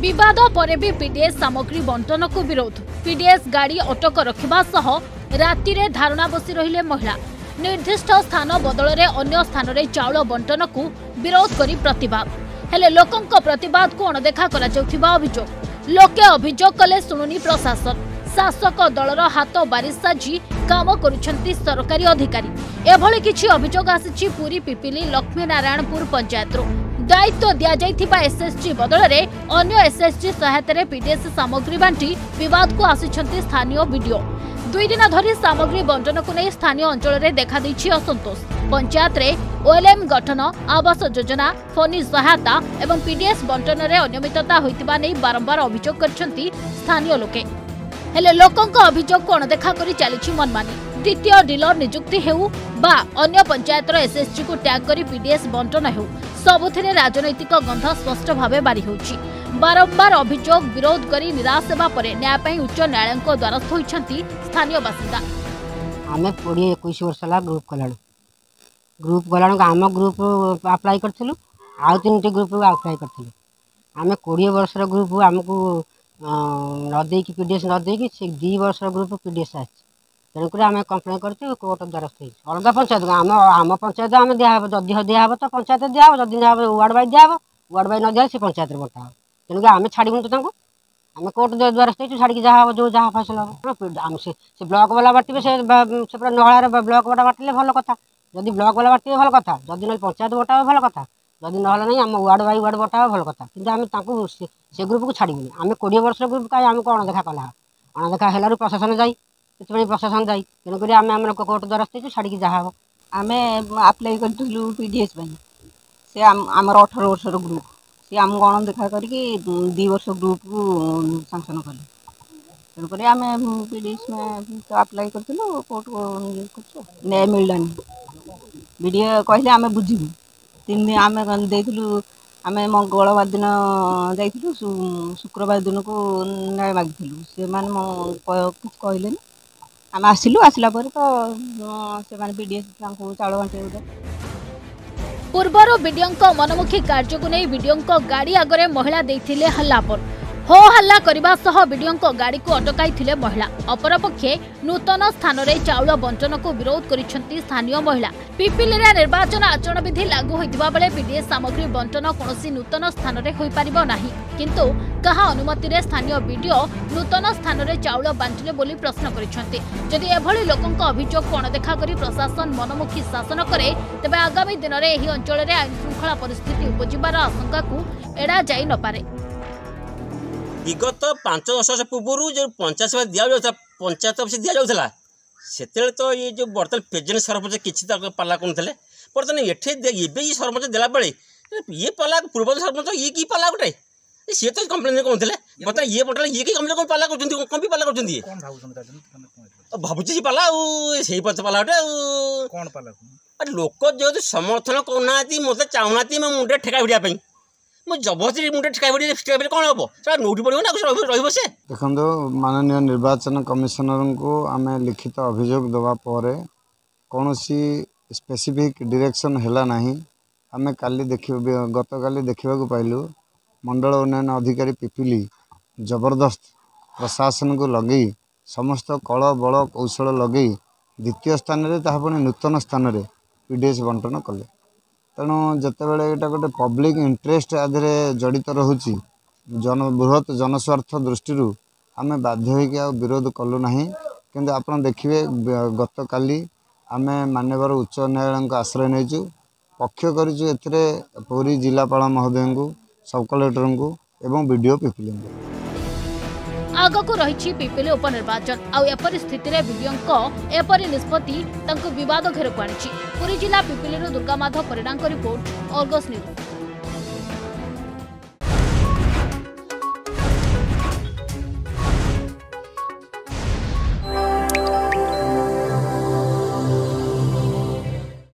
विवाद परे भी पीडीएस सामग्री बंटन को विरोध। पीडीएस गाड़ी अटक रखा सह राति धारणा बसी रहिले महिला। निर्दिष्ट स्थान बदल में अन्य स्थान में चाउल बंटन को विरोध करी प्रतिवाद हेले लोकंक प्रतिवाद को अणदेखा करा जाउथिबा अभियोग। लोके अभियोग कले सुनुनी प्रशासन। शासक दलर हाथ बारिश साझी काम करुछंती सरकारी अधिकारी। एभले किछि अभियोग आसीछि पूरी पिपिली लक्ष्मी नारायणपुर पंचायतरो। दायित्व दिया जाइथिबा एसएसजी बदल रे अन्य एसएसजी सहायता रे पीडीएस सामग्री बांटी विवाद को आसीछंती स्थानीय वीडियो। दुई दिन धरी सामग्री बंटन को नहीं स्थानीय अंचल में देखा देछि असंतोष। पंचायत रे ओएलएम गठन, आवास योजना, फनी सहायता एवं पीडीएस बंटन में अनियमितता होइतिबा नै बारंबार अभियोग करछंती स्थानीय लोके। हेले लोकंक अभियोग को अणदेखा करी चली मनमानी। द्वितीय डीलर नियुक्ति हेउ बा अन्य पंचायतर एसएसजी को टैग करी पीडीएस बंटन हेउ सबुथिरे राजनैतिक गंध स्पष्ट भाव बारी होउछि। बारंबार अभियोग विरोध करी निराश होगा पर न्यायपाई उच्च न्यायालय द्वारस्थ होती स्थानीय बासिंदा। आम 20-21 वर्ष है ग्रुप गलाणु आम ग्रुप आप्लाय करूँ आउ 3टी ग्रुप आप्लाय करूँ आम 20 वर्ष ग्रुप आमको नदे कि पीडीएस नदे कि 2 वर्ष ग्रुप पीडीएस आ तेणुक आम कम्प्लेन करूँ कोर्ट द्वारस्थ हो अलग पंचायत आम पंचायत आम दिहब जदि दिहब तो पंचायत दिहब जदि दिहब वार्ड बाय न दिहब से पंचायत बंटा हो तेणुक आम छाड़बुन तो आम कोर्ट द्वारा छाड़ी जहाँ जो जहाँ फसल हम आम से ब्लॉक वाला बाटे से पूरा नहलार ब्लॉक वाला बाटिले भल कथा जदि ब्लॉक वाला बाटे भल कथा जदि ना पंचायत बटाओ भल कथा जदि ना आम वार्ड बाय वार्ड बटाओ भल कथा कि आम से ग्रुप को छाड़बुनि आम 20 वर्ष ग्रुप कहीं आमको अणदेखा कला अणदेखा हेलू प्रशासन जाए से प्रशासन जाए तेणुक आम कोर्ट द्वारा छाड़ी जहाँ हम आम आप्लाय करूँ पीडीएस से आम 18 वर्ष ग्रुप सी आम गण देखा करके 2 वर्ष ग्रुप को सांसन कले तेणुक आम पीडीएस में तो आप्लाय करूँ कोर्ट को न्याय मिलानी वीडियो कहले आम बुझीबू 3 दिन आम देलु आम मंगलवार दिन जाइलु शुक्रवार दिन को न्याय मागिलु से कहले आम आसला तो से पीडीएस चाउल बांटे पूर्वर बीडीओं मनमुखी कार्य को नहीं बीडीओं गाड़ी आगे महिला देते हल्लापर हो हल्ला करने बीडीओ गाड़ी को अटकाई महिला। अपरपक्षे नूतन स्थान में चाउल बंटन को विरोध करिसेंती स्थानीय महिला। पिपिली रे निर्वाचन आचरण विधि लागू होता बेले पीडीएस सामग्री बंटन कौन नूतन स्थान में हो पारना किंतु कहा अनुमति रे स्थानीय बीडीओ नूतन स्थान में चाउल बांटिले बोली प्रश्न करिसेंती। जदि एभली लोकों अभियोग को अणदेखा करी प्रशासन मनमुखी शासन करे तेबे आगामी दिन में यह अंचल में आईन श्रृंखला परिस्थिति उपजिबार आशंका को एड़ा जाई न पारे। विगत 5-10 वर्ष पूर्व जो पंचायत सभा दि जाता पंचायत अफिश दि जाता से तो ये जो बर्तमान प्रेजेन्ट सरपंच किसी पाला करूँले बर्तमान ये सरपंच देला बेले ये पाला पूर्व सरपंच ये कि पाला गोटे सी तो कम्प्लेन कहते हैं बर्तमान ये बर्तमान ये कि कम्प्लेन पाला कर कमी पाला कर भावुची पाला आई पाला गोटे लोक जो समर्थन करना मतलब चाहूना मैं मुंडे ठेका भिड़ापी जबरदस्ती मुझे ठेकाई कौन हम सर नोटी पड़ो ना रे देखो माननीय निर्वाचन कमिशनर को आम लिखित अभियोग देवापर कौन सी स्पेसिफिक डायरेक्शन है ना आम काली देख गत काली देखा पाइलु मंडल उन्नयन अधिकारी पिपिली जबरदस्त प्रशासन को लगे समस्त कल बल कौशल लगे द्वितीय स्थान में तापनी नूतन स्थान में पीडीएस बंटन कले तेणु जितेबाला यहाँ गोटे पब्लिक इंटरेस्ट आदि जड़ित रोचे बृहत जनस्वार्थ दृष्टि आम बाध्य विरोध कलु ना कि आप देखिए गत काली आम मानवर उच्च न्यायालय आश्रय नहींचु पक्ष करी जिलापाल महोदय को सब कलेक्टर को एवं बीडीओ पिपिली आगको रही पिपिली उपनिर्वाचन आपरी स्थित बीडीओं निष्पत्ति विवाद घेर को आनी। पुरी जिला पिपिली दुर्गामाधव परिडांग रिपोर्ट ऑर्गस न्यूज।